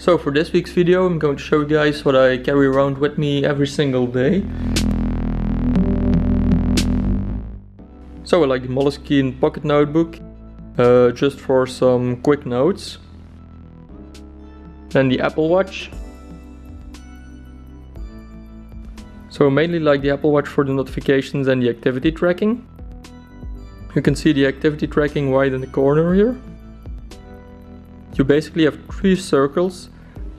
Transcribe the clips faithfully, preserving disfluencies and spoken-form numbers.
So for this week's video, I'm going to show you guys what I carry around with me every single day. So I like the Moleskine pocket notebook, uh, just for some quick notes. Then the Apple Watch. So I mainly like the Apple Watch for the notifications and the activity tracking. You can see the activity tracking right in the corner here. You basically have three circles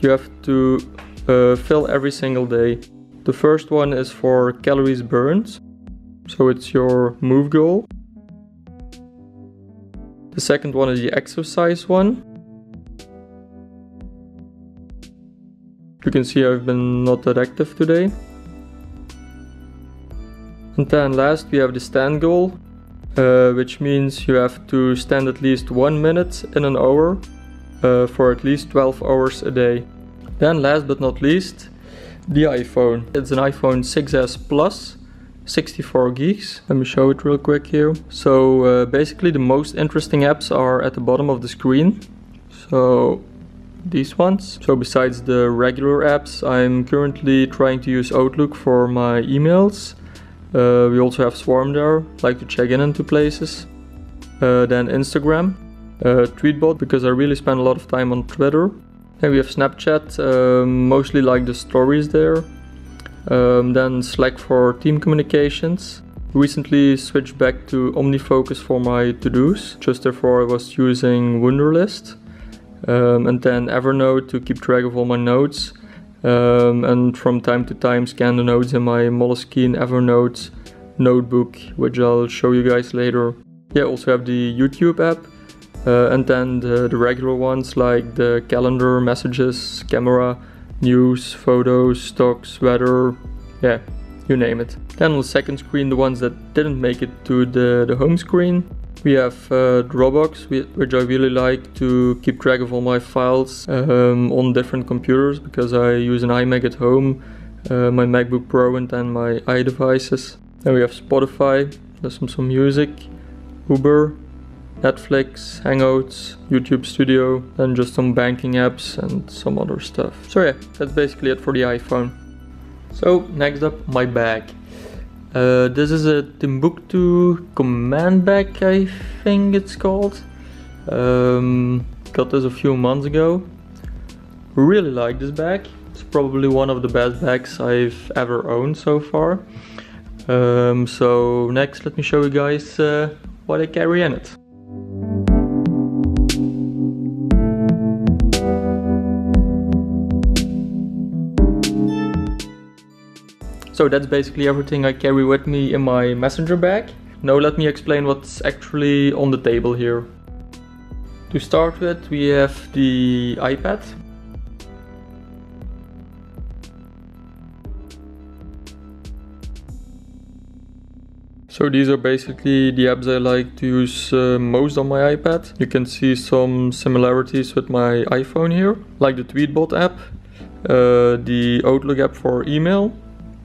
you have to uh, fill every single day. The first one is for calories burned, so it's your move goal. The second one is the exercise one. You can see I've been not that active today. And then last we have the stand goal, uh, which means you have to stand at least one minute in an hour uh, for at least twelve hours a day. Then last but not least, the iPhone. It's an iPhone six S Plus, sixty-four gigs. Let me show it real quick here. So uh, basically the most interesting apps are at the bottom of the screen. So these ones. So besides the regular apps, I'm currently trying to use Outlook for my emails. Uh, we also have Swarm there, like to check in into places. Uh, then Instagram, uh, Tweetbot, because I really spend a lot of time on Twitter. Then we have Snapchat, uh, mostly like the stories there. Um, then Slack for team communications. Recently switched back to Omnifocus for my to-dos, just therefore I was using Wunderlist. Um, and then Evernote to keep track of all my notes. Um, and from time to time scan the notes in my Moleskine Evernote notebook, which I'll show you guys later. Yeah, also have the YouTube app, uh, and then the, the regular ones like the calendar, messages, camera, news, photos, stocks, weather, yeah, you name it. Then on the second screen, the ones that didn't make it to the, the home screen, we have uh, Dropbox, which I really like to keep track of all my files um, on different computers, because I use an iMac at home, uh, my MacBook Pro and then my iDevices. Then we have Spotify, listen to some music, Uber, Netflix, Hangouts, YouTube Studio, and just some banking apps and some other stuff. So yeah, that's basically it for the iPhone. So next up, my bag. Uh, this is a Timbuk two command bag, I think it's called. Um, got this a few months ago. Really like this bag. It's probably one of the best bags I've ever owned so far. Um, so next let me show you guys uh, what I carry in it. So that's basically everything I carry with me in my messenger bag. Now let me explain what's actually on the table here. To start with, we have the iPad. So these are basically the apps I like to use uh, most on my iPad. You can see some similarities with my iPhone here, like the Tweetbot app, uh, the Outlook app for email.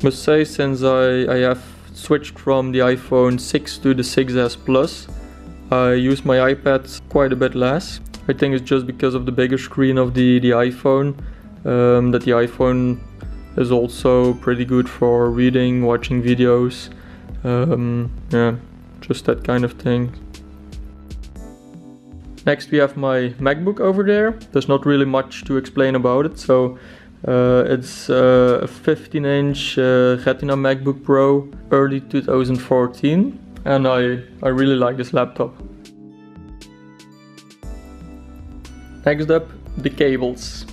Must say, since I, I have switched from the iPhone six to the six S Plus, I use my iPad quite a bit less. I think it's just because of the bigger screen of the, the iPhone, um, that the iPhone is also pretty good for reading, watching videos, um, yeah, just that kind of thing. Next we have my MacBook over there. There's not really much to explain about it, so Uh, it's uh, a fifteen inch uh, Retina MacBook Pro, early two thousand fourteen, and I, I really like this laptop. Next up, the cables.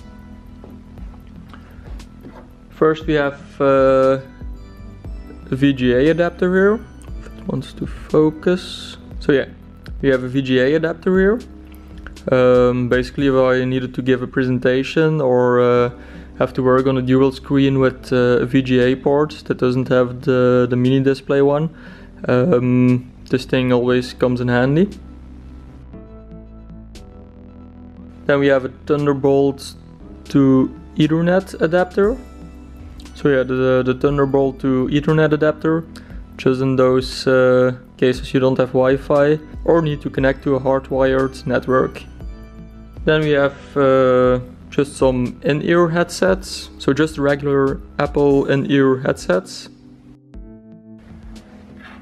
First we have uh, a V G A adapter here, if it wants to focus. So yeah, we have a V G A adapter here. Um, basically if I needed to give a presentation or uh, have to work on a dual screen with uh, a V G A port that doesn't have the, the mini display one. Um, this thing always comes in handy. Then we have a Thunderbolt to Ethernet adapter. So yeah, the, the Thunderbolt to Ethernet adapter, just in those uh, cases you don't have Wi-Fi or need to connect to a hardwired network. Then we have uh, just some in-ear headsets, so just regular Apple in-ear headsets.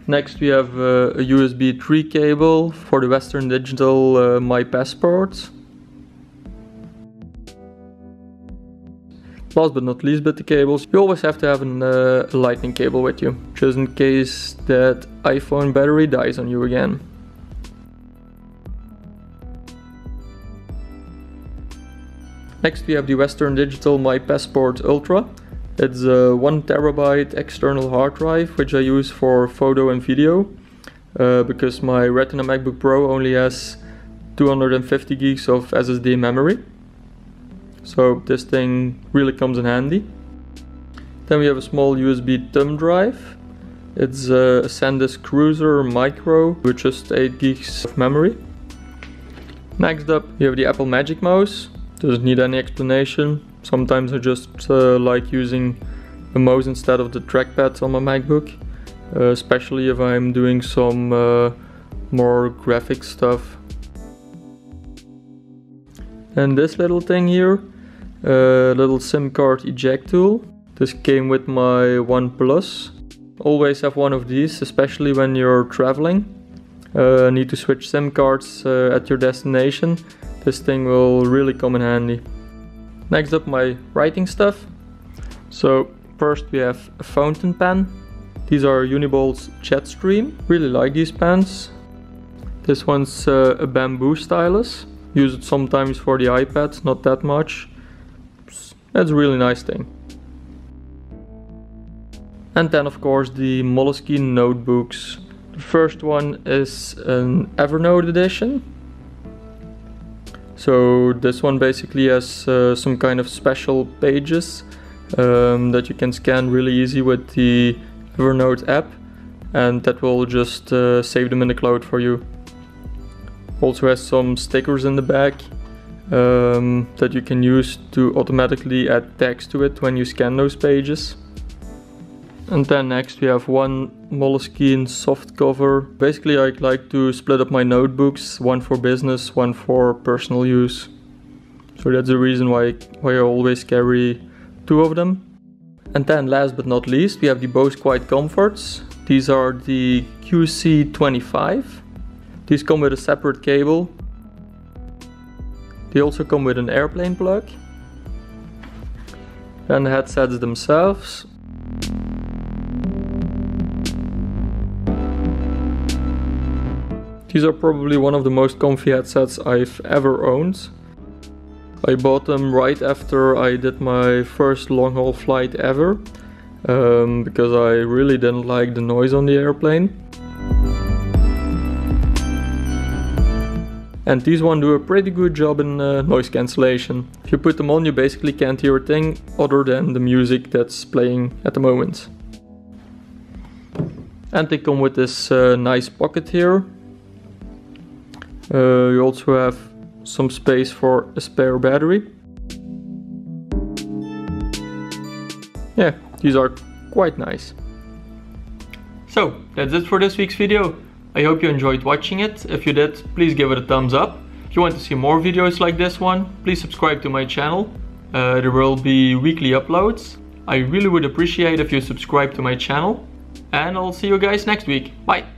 Next we have uh, a U S B three cable for the Western Digital uh, My Passport. Last but not least, but the cables, you always have to have a uh, lightning cable with you, just in case that iPhone battery dies on you again. Next we have the Western Digital My Passport Ultra. It's a one terabyte external hard drive which I use for photo and video uh, because my Retina MacBook Pro only has two hundred fifty gigs of S S D memory. So this thing really comes in handy. Then we have a small U S B thumb drive. It's a SanDisk Cruiser Micro with just eight gigs of memory. Next up we have the Apple Magic Mouse. Doesn't need any explanation. Sometimes I just uh, like using a mouse instead of the trackpad on my MacBook, uh, especially if I'm doing some uh, more graphic stuff. And this little thing here, a uh, little SIM card eject tool. This came with my OnePlus. Always have one of these, especially when you're traveling. Uh, need to switch SIM cards uh, at your destination. This thing will really come in handy. Next up, my writing stuff. So first we have a fountain pen. These are Uni-Ball's Jetstream. Really like these pens. This one's uh, a bamboo stylus. Use it sometimes for the iPad, not that much. That's a really nice thing. And then of course the Moleskine notebooks. The first one is an Evernote edition. So this one basically has uh, some kind of special pages um, that you can scan really easy with the Evernote app, and that will just uh, save them in the cloud for you. Also has some stickers in the back um, that you can use to automatically add text to it when you scan those pages. And then next we have one Moleskine soft cover. Basically I like to split up my notebooks, one for business, one for personal use. So that's the reason why, why I always carry two of them. And then last but not least we have the Bose Quiet Comforts. These are the Q C twenty-five. These come with a separate cable. They also come with an airplane plug. Then the headsets themselves. These are probably one of the most comfy headsets I've ever owned. I bought them right after I did my first long-haul flight ever, um, because I really didn't like the noise on the airplane. And these ones do a pretty good job in uh, noise cancellation. If you put them on, you basically can't hear a thing other than the music that's playing at the moment. And they come with this uh, nice pocket here. Uh, you also have some space for a spare battery. Yeah, these are quite nice. So, that's it for this week's video. I hope you enjoyed watching it. If you did, please give it a thumbs up. If you want to see more videos like this one, please subscribe to my channel. Uh, there will be weekly uploads. I really would appreciate if you subscribe to my channel. And I'll see you guys next week. Bye!